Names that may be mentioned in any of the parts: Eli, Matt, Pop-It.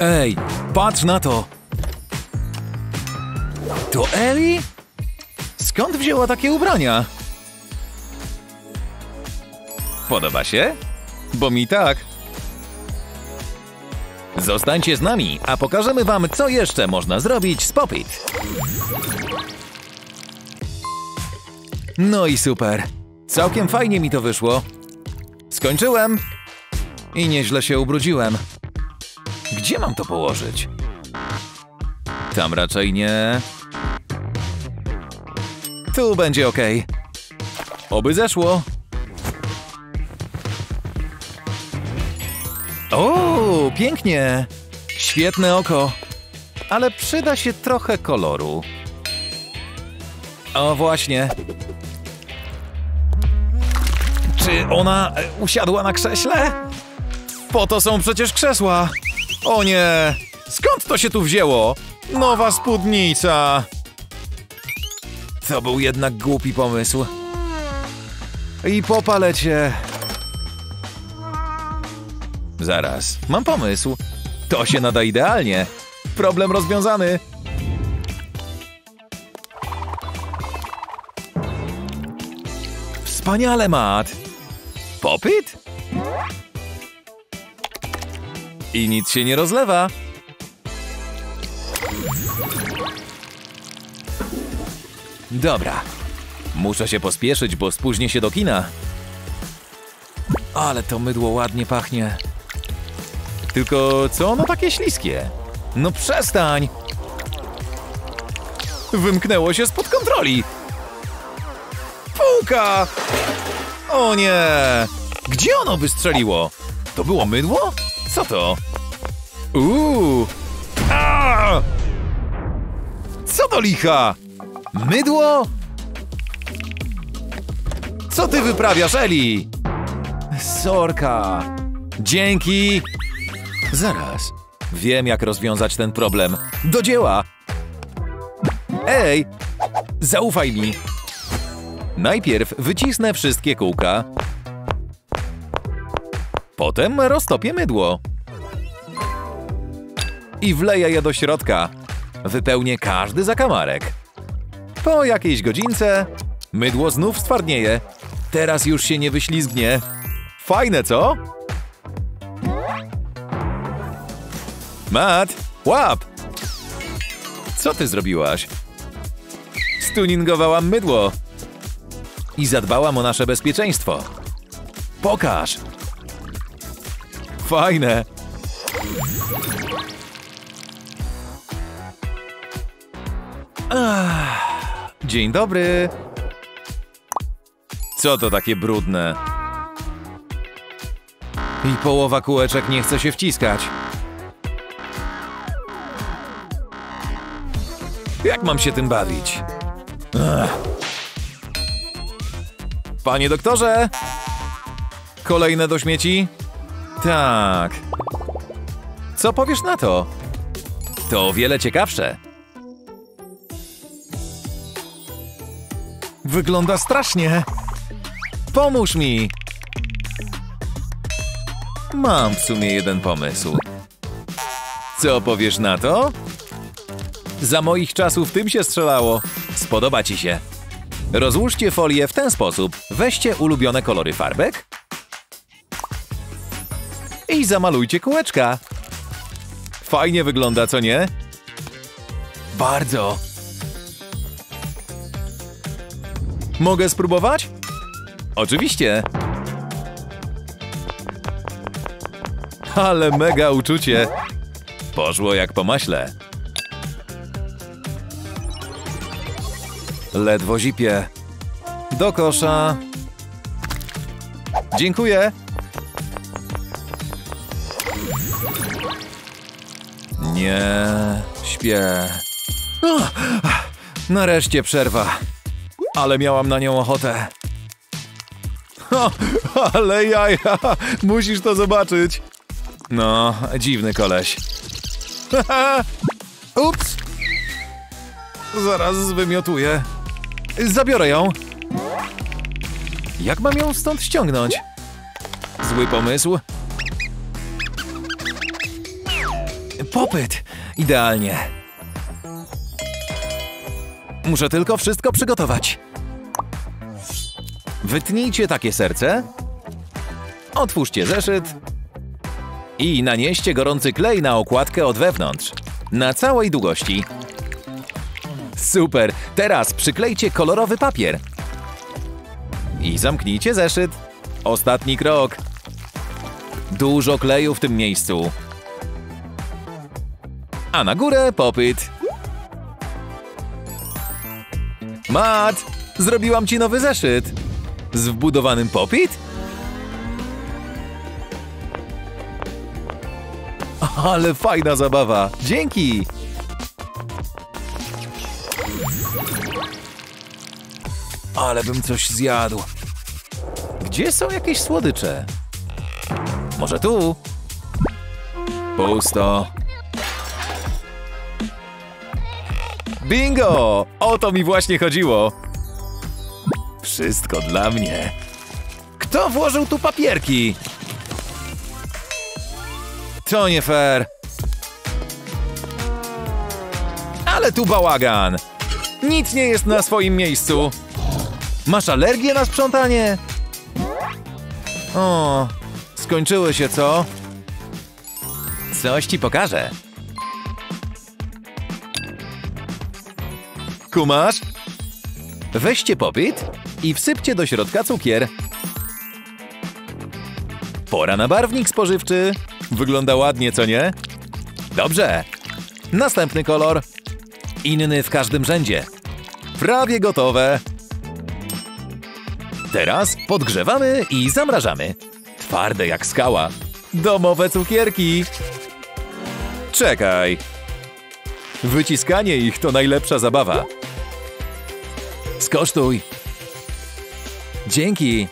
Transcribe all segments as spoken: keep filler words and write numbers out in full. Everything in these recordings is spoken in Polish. Ej, patrz na to! To Eli? Skąd wzięła takie ubrania? Podoba się? Bo mi tak. Zostańcie z nami, a pokażemy wam, co jeszcze można zrobić z Pop-It. No i super. Całkiem fajnie mi to wyszło. Skończyłem. I nieźle się ubrudziłem. Gdzie mam to położyć? Tam raczej nie. Tu będzie ok. Oby zeszło. O, pięknie. Świetne oko. Ale przyda się trochę koloru. O, właśnie. Czy ona usiadła na krześle? Po to są przecież krzesła. O nie! Skąd to się tu wzięło? Nowa spódnica. To był jednak głupi pomysł. I popalę cię. Zaraz, mam pomysł. To się nada idealnie. Problem rozwiązany. Wspaniale, Matt. Pop-It? I nic się nie rozlewa. Dobra. Muszę się pospieszyć, bo spóźnię się do kina. Ale to mydło ładnie pachnie. Tylko co ono takie śliskie? No przestań! Wymknęło się spod kontroli! Półka! O nie! Gdzie ono wystrzeliło? To było mydło? Co to? Uuu! Aaaa! Co do licha? Mydło? Co ty wyprawiasz, Eli? Sorka! Dzięki! Zaraz. Wiem, jak rozwiązać ten problem. Do dzieła! Ej! Zaufaj mi! Najpierw wycisnę wszystkie kółka. Potem roztopię mydło. I wleję je do środka. Wypełnię każdy zakamarek. Po jakiejś godzince mydło znów stwardnieje. Teraz już się nie wyślizgnie. Fajne, co? Matt, łap! Co ty zrobiłaś? Stuningowałam mydło. I zadbałam o nasze bezpieczeństwo. Pokaż! Fajne! Ach, dzień dobry! Co to takie brudne? I połowa kółeczek nie chce się wciskać. Jak mam się tym bawić? Ach. Panie doktorze! Kolejne do śmieci? Tak. Co powiesz na to? To o wiele ciekawsze. Wygląda strasznie. Pomóż mi. Mam w sumie jeden pomysł. Co powiesz na to? Za moich czasów tym się strzelało. Spodoba ci się. Rozłóżcie folię w ten sposób. Weźcie ulubione kolory farbek i zamalujcie kółeczka. Fajnie wygląda, co nie? Bardzo. Mogę spróbować? Oczywiście. Ale mega uczucie. Poszło jak po maśle. Ledwo zipie. Do kosza. Dziękuję. Nie, śpię. Uch, nareszcie przerwa. Ale miałam na nią ochotę. O, ale jaja. Musisz to zobaczyć. No, dziwny koleś. Ups. Zaraz wymiotuję. Zabiorę ją. Jak mam ją stąd ściągnąć? Zły pomysł. popyt! Idealnie. Muszę tylko wszystko przygotować. Wytnijcie takie serce. Otwórzcie zeszyt. I nanieście gorący klej na okładkę od wewnątrz. Na całej długości. Super! Teraz przyklejcie kolorowy papier. I zamknijcie zeszyt. Ostatni krok. Dużo kleju w tym miejscu. A na górę popyt. Matt, zrobiłam ci nowy zeszyt. Z wbudowanym popyt? Ale fajna zabawa. Dzięki! Ale bym coś zjadł. Gdzie są jakieś słodycze? Może tu? Pusto. Bingo! O to mi właśnie chodziło. Wszystko dla mnie. Kto włożył tu papierki? To nie fair. Ale tu bałagan. Nic nie jest na swoim miejscu. Masz alergię na sprzątanie? O, skończyły się, co? Coś ci pokażę. Kumasz? Weźcie popyt i wsypcie do środka cukier. Pora na barwnik spożywczy. Wygląda ładnie, co nie? Dobrze. Następny kolor. Inny w każdym rzędzie. Prawie gotowe. Teraz podgrzewamy i zamrażamy. Twarde jak skała. Domowe cukierki. Czekaj. Wyciskanie ich to najlepsza zabawa. Skosztuj. Dzięki.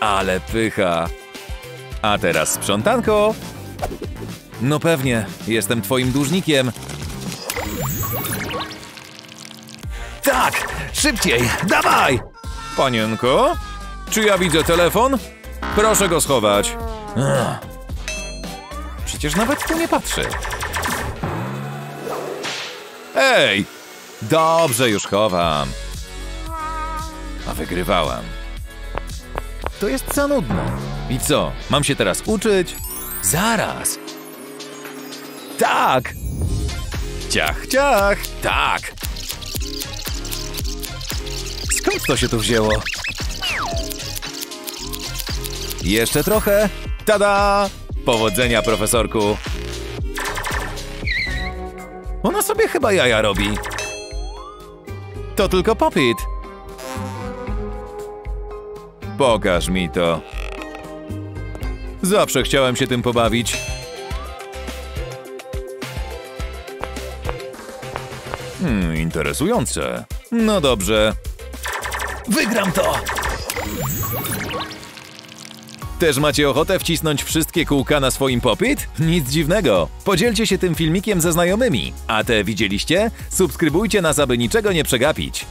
Ale pycha. A teraz sprzątanko. No pewnie, jestem twoim dłużnikiem. Tak, szybciej, dawaj! Panienko? Czy ja widzę telefon? Proszę go schować. Ugh. Przecież nawet tu nie patrzy. Ej! Dobrze, już chowam. A wygrywałam. To jest za nudne. I co, mam się teraz uczyć? Zaraz. Tak! Ciach, ciach, tak! Skąd to się tu wzięło? Jeszcze trochę. Tada! Powodzenia, profesorku. Ona sobie chyba jaja robi. To tylko popyt. Pokaż mi to. Zawsze chciałem się tym pobawić. Hmm, interesujące. No dobrze. Wygram to! Też macie ochotę wcisnąć wszystkie kółka na swoim popyt? Nic dziwnego. Podzielcie się tym filmikiem ze znajomymi. A te widzieliście? Subskrybujcie nas, aby niczego nie przegapić.